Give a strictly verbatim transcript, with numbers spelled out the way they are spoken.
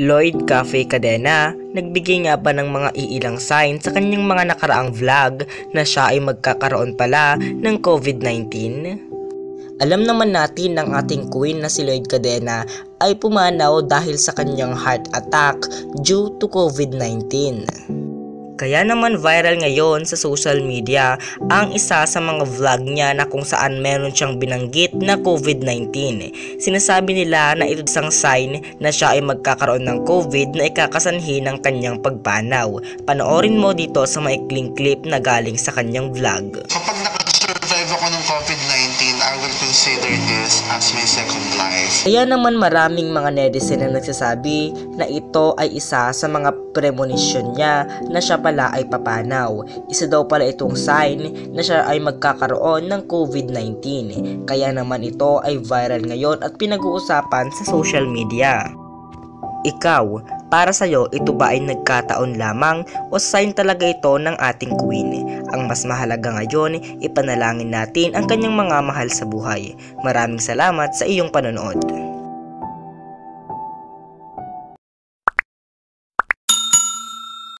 Lloyd Cafe Cadena, nagbigay nga pa ng mga iilang sign sa kanyang mga nakaraang vlog na siya ay magkakaroon pala ng COVID nineteen. Alam naman natin ng ating queen na si Lloyd Cadena ay pumanaw dahil sa kanyang heart attack due to COVID nineteen. Kaya naman viral ngayon sa social media ang isa sa mga vlog niya na kung saan meron siyang binanggit na COVID nineteen. Sinasabi nila na ito isang sign na siya ay magkakaroon ng COVID na ikakasanhi ng kanyang pagpanaw. Panoorin mo dito sa maikling clip na galing sa kanyang vlog. Kapag nakasurvive ako ng COVID nineteen, I will consider this as my second life. Kaya naman maraming mga netizen na nagsasabi na ito ay isa sa mga premonition niya na siya pala ay papanaw. Isa daw pala itong sign na siya ay magkakaroon ng COVID nineteen. Kaya naman ito ay viral ngayon at pinag-uusapan sa social media. Ikaw, para sa'yo ito ba ay nagkataon lamang o sign talaga ito ng ating queen? Ang mas mahalaga ngayon, ipanalangin natin ang kanyang mga mahal sa buhay. Maraming salamat sa iyong panonood.